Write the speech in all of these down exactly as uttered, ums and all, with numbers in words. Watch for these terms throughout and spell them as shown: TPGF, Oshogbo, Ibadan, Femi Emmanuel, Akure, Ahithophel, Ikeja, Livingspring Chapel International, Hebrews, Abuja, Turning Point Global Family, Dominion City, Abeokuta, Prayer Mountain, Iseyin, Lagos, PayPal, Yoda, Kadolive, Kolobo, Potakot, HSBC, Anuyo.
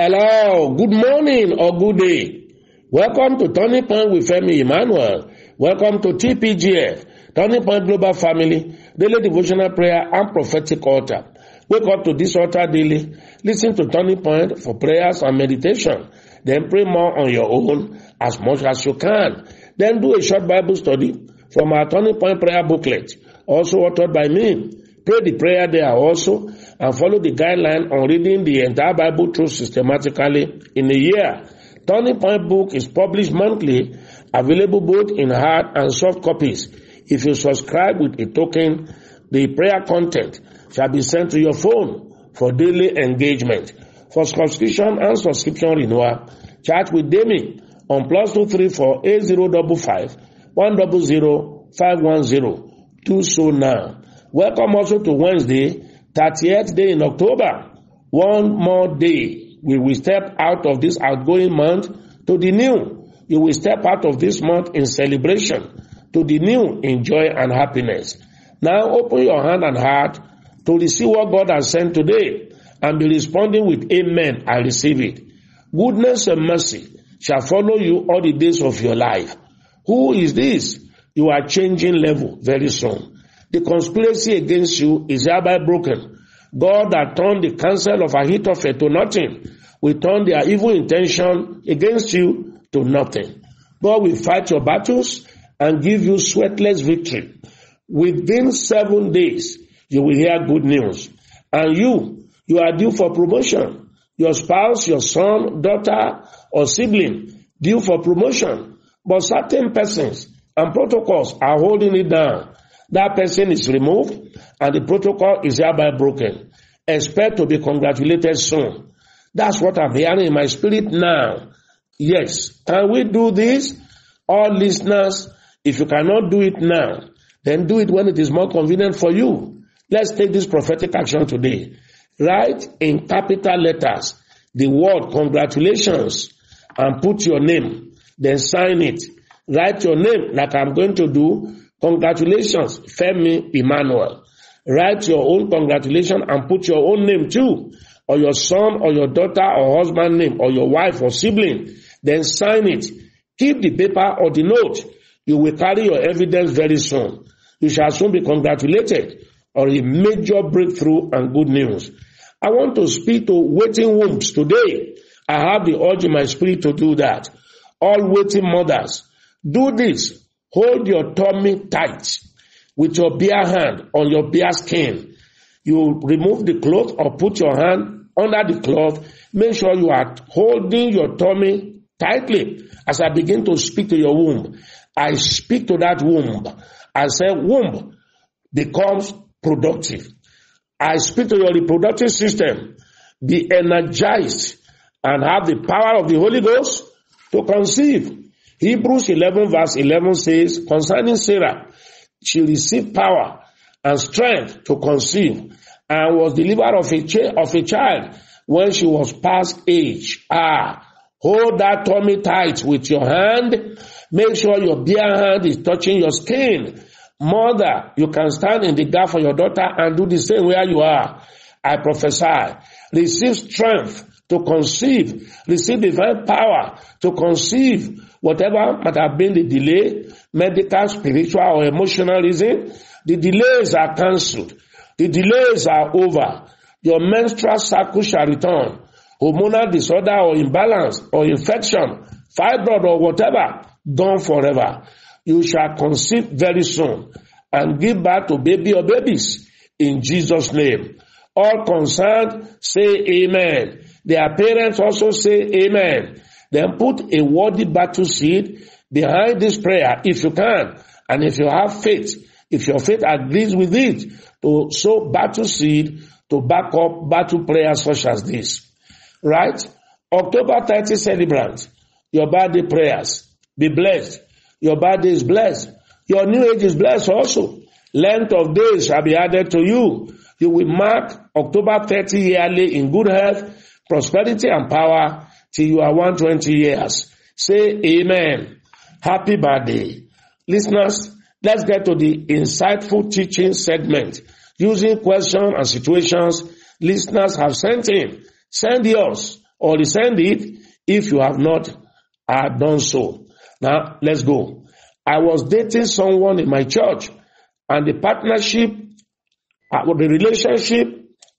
Hello, good morning or good day. Welcome to Turning Point with Femi Emmanuel. Welcome to T P G F, Turning Point Global Family, Daily Devotional Prayer and Prophetic Altar. Wake up to this altar daily. Listen to Turning Point for prayers and meditation. Then pray more on your own as much as you can. Then do a short Bible study from our Turning Point prayer booklet, also authored by me. Pray the prayer there also and follow the guideline on reading the entire Bible through systematically in a year. Turning Point book is published monthly, available both in hard and soft copies. If you subscribe with a token, the prayer content shall be sent to your phone for daily engagement. For subscription and subscription renewal, chat with Demi on plus two three four eight zero double five one double zero five one zero. Do so now. Welcome also to Wednesday, thirtieth day in October. One more day. We will step out of this outgoing month to the new. You will step out of this month in celebration to the new in joy and happiness. Now open your hand and heart to receive what God has sent today and be responding with amen. I receive it. Goodness and mercy shall follow you all the days of your life. Who is this? You are changing level very soon. The conspiracy against you is hereby broken. God that turned the counsel of Ahithophel to nothing will turn their evil intention against you to nothing. God will fight your battles and give you sweatless victory. Within seven days, you will hear good news. And you, you are due for promotion. Your spouse, your son, daughter, or sibling, due for promotion. But certain persons and protocols are holding it down. That person is removed and the protocol is hereby broken. Expect to be congratulated soon. That's what I'm hearing in my spirit now. Yes, can we do this? All listeners, if you cannot do it now, then do it when it is more convenient for you. Let's take this prophetic action today. Write in capital letters the word congratulations and put your name. Then sign it. Write your name like I'm going to do. Congratulations, Femi Emmanuel. Write your own congratulations and put your own name too, or your son or your daughter or husband name or your wife or sibling. Then sign it. Keep the paper or the note. You will carry your evidence very soon. You shall soon be congratulated or a major breakthrough and good news. I want to speak to waiting wombs today. I have the urge in my spirit to do that. All waiting mothers, do this. Hold your tummy tight with your bare hand on your bare skin. You remove the cloth or put your hand under the cloth. Make sure you are holding your tummy tightly. As I begin to speak to your womb, I speak to that womb. I say womb becomes productive. I speak to your reproductive system. Be energized and have the power of the Holy Ghost to conceive. Hebrews eleven verse eleven says, concerning Sarah, she received power and strength to conceive and was delivered of a, ch- of a child when she was past age. Ah, hold that tummy tight with your hand. Make sure your bare hand is touching your skin. Mother, you can stand in the gap for your daughter and do the same where you are. I prophesy. Receive strength to conceive, receive divine power to conceive. Whatever might have been the delay, medical, spiritual, or emotional reason, the delays are cancelled. The delays are over. Your menstrual cycle shall return. Hormonal disorder or imbalance or infection, fibroid or whatever, gone forever. You shall conceive very soon and give birth to baby or babies in Jesus' name. All concerned, say amen. Their parents also say amen. Then put a worthy battle seed behind this prayer if you can. And if you have faith, if your faith agrees with it, to sow battle seed to back up battle prayers such as this. Right? October thirtieth celebrant, your birthday prayers. Be blessed. Your birthday is blessed. Your new age is blessed also. Length of days shall be added to you. You will mark October thirtieth yearly in good health, prosperity and power till you are one hundred twenty years. Say amen. Happy birthday. Listeners, let's get to the insightful teaching segment using questions and situations listeners have sent in. Send yours or resend it if you have not uh, done so. Now, let's go. I was dating someone in my church, and the partnership, uh, the relationship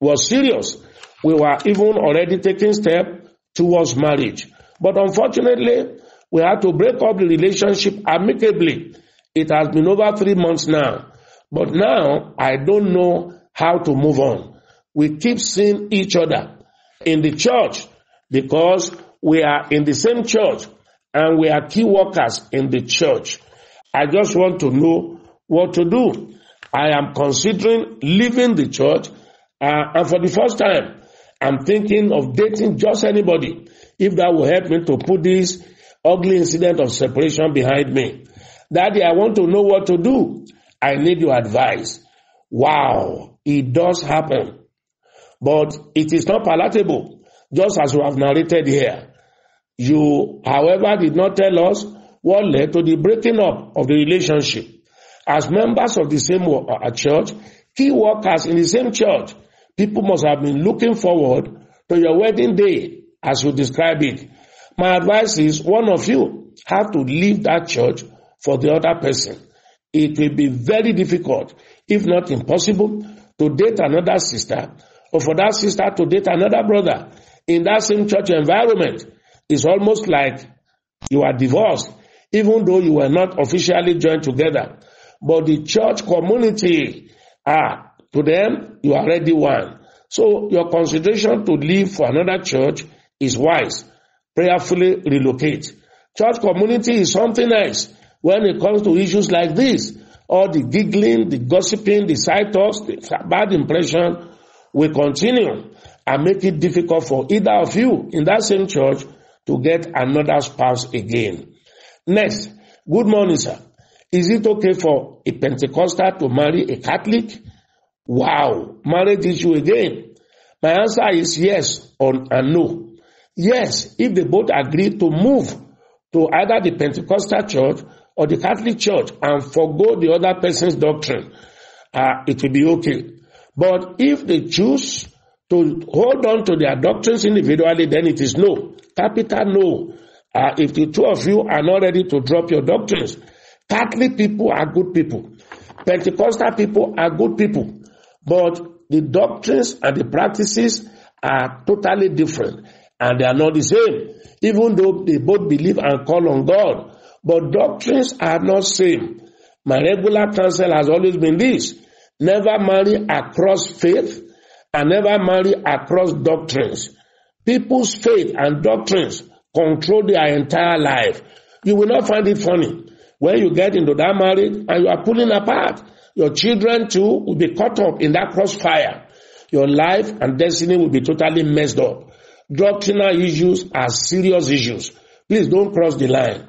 was serious. We were even already taking steps towards marriage. But unfortunately, we had to break up the relationship amicably. It has been over three months now. But now, I don't know how to move on. We keep seeing each other in the church because we are in the same church and we are key workers in the church. I just want to know what to do. I am considering leaving the church, uh, and for the first time, I'm thinking of dating just anybody, if that will help me to put this ugly incident of separation behind me. Daddy, I want to know what to do. I need your advice. Wow, it does happen. But it is not palatable, just as we have narrated here. You, however, did not tell us what led to the breaking up of the relationship. As members of the same church, key workers in the same church, people must have been looking forward to your wedding day, as you describe it. My advice is, one of you have to leave that church for the other person. It will be very difficult, if not impossible, to date another sister, or for that sister to date another brother in that same church environment. It's almost like you are divorced, even though you were not officially joined together. But the church community, ah, to them, you are already one. So your consideration to leave for another church is wise. Prayerfully relocate. Church community is something else when it comes to issues like this. All the giggling, the gossiping, the side talks, the bad impression will continue and make it difficult for either of you in that same church to get another spouse again. Next, good morning, sir. Is it okay for a Pentecostal to marry a Catholic? Wow, marriage issue again. My answer is yes or and no. Yes, if they both agree to move to either the Pentecostal church or the Catholic church and forgo the other person's doctrine, uh, it will be okay. But if they choose to hold on to their doctrines individually, then it is no. Capital no. Uh, if the two of you are not ready to drop your doctrines, Catholic people are good people. Pentecostal people are good people. But the doctrines and the practices are totally different. And they are not the same. Even though they both believe and call on God. But doctrines are not same. My regular counsel has always been this. Never marry across faith and never marry across doctrines. People's faith and doctrines control their entire life. You will not find it funny when you get into that marriage and you are pulling apart. Your children too will be caught up in that crossfire. Your life and destiny will be totally messed up. Doctrinal issues are serious issues. Please don't cross the line.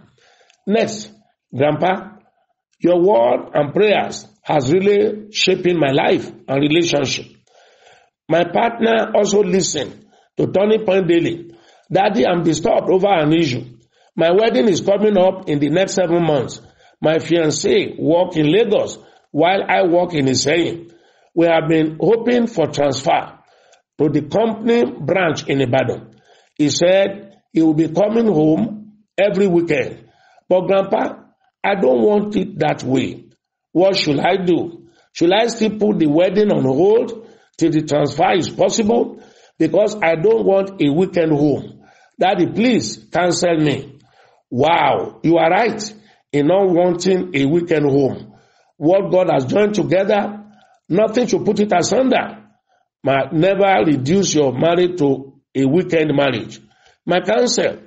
Next, Grandpa, your word and prayers has really shaped my life and relationship. My partner also listened to Turning Point Daily. Daddy, I'm disturbed over an issue. My wedding is coming up in the next seven months. My fiancé works in Lagos while I work in Iseyin. We have been hoping for transfer to the company branch in Ibadan. He said he will be coming home every weekend. But Grandpa, I don't want it that way. What should I do? Should I still put the wedding on hold till the transfer is possible? Because I don't want a weekend home. Daddy, please cancel me. Wow, you are right in not wanting a weekend home. What God has joined together, nothing should put it asunder. My, never reduce your marriage to a weekend marriage. My counsel,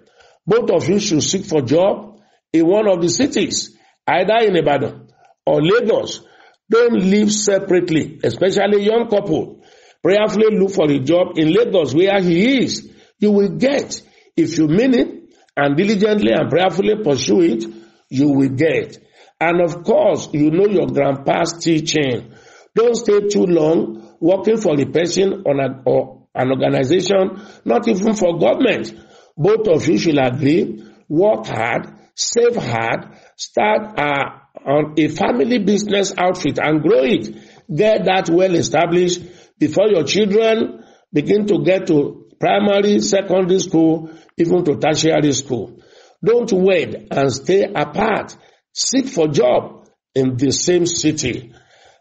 both of you should seek for a job in one of the cities, either in Ibadan or Lagos. Don't live separately, especially young couple. Prayerfully look for a job in Lagos where he is. You will get, if you mean it, and diligently and prayerfully pursue it, you will get. And of course, you know your grandpa's teaching. Don't stay too long working for the person on a, or an organization, not even for government. Both of you should agree, work hard, save hard, start uh, on a family business outfit and grow it. Get that well established before your children begin to get to primary, secondary school, even to tertiary school. Don't wait and stay apart. Seek for job in the same city.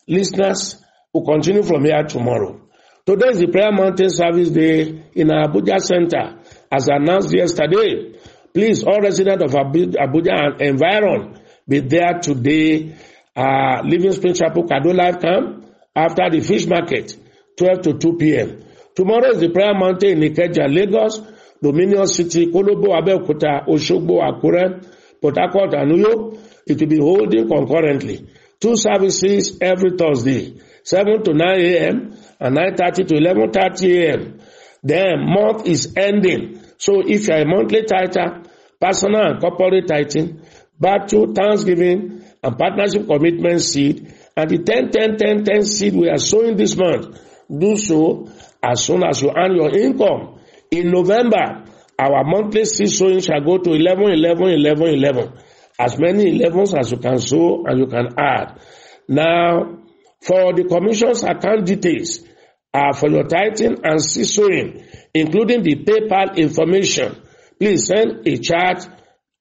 Listeners, we'll continue from here tomorrow. Today is the Prayer Mountain Service Day in our Abuja Center. As announced yesterday, please, all residents of Abuja and environ, be there today. Uh, Livingspring Chapel Kadolive camp after the fish market, twelve to two p.m. Tomorrow is the Prayer Mountain in Ikeja, Lagos, Dominion City, Kolobo, Abeokuta, Oshogbo, Akure, Potakot, Anuyo. It will be holding concurrently. Two services every Thursday, seven to nine a.m. and nine thirty to eleven thirty a.m. Then month is ending. So if you are a monthly tither, personal and corporate tithing, battle, thanksgiving, and partnership commitment seed, and the ten ten ten ten seed we are sowing this month, do so as soon as you earn your income. In November, our monthly seed sowing shall go to eleven, eleven, eleven, eleven. As many elevens as you can sow and you can add. Now, for the commission's account details, Uh, for your tithing and seed sowing, including the PayPal information, please send a chart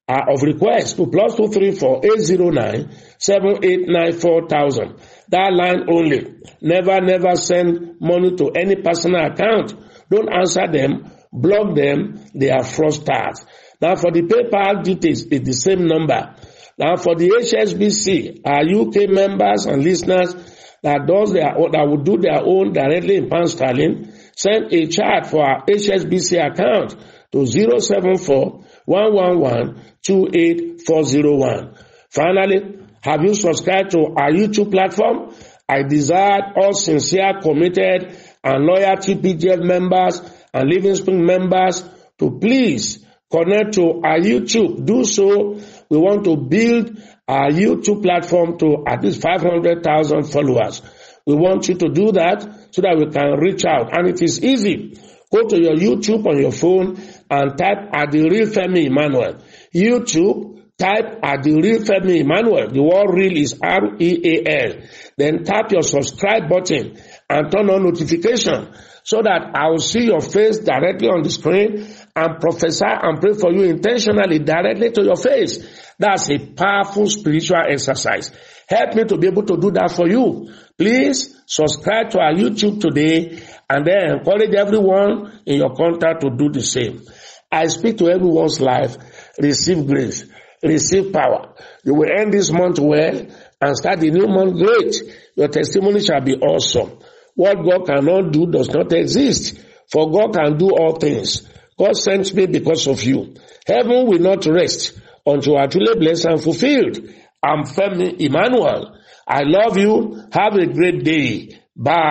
uh, of request to plus two three four eight zero nine seven eight nine four thousand. That line only. Never, never send money to any personal account. Don't answer them. Block them. They are fraudsters. Now for the PayPal details, it's the same number. Now for the H S B C, our U K members and listeners that does their own, that would do their own directly in pound sterling, send a chart for our H S B C account to zero seven four, one one one, two eight four zero one. Finally, have you subscribed to our YouTube platform? I desire all sincere, committed, and loyal T P G F members and Livingspring members to please connect to our YouTube. Do so. We want to build our YouTube platform to at least five hundred thousand followers. We want you to do that so that we can reach out. And it is easy. Go to your YouTube on your phone and type at the real Femi Emmanuel. YouTube, type at the real Femi Emmanuel. The word real is R E A L. Then tap your subscribe button and turn on notification so that I will see your face directly on the screen and prophesy and pray for you intentionally directly to your face. That's a powerful spiritual exercise. Help me to be able to do that for you. Please subscribe to our YouTube today and then encourage everyone in your contact to do the same. I speak to everyone's life. Receive grace. Receive power. You will end this month well and start the new month great. Your testimony shall be awesome. What God cannot do does not exist. For God can do all things. God sent me because of you. Heaven will not rest until you are truly blessed and fulfilled. I'm Femi Emmanuel. I love you. Have a great day. Bye.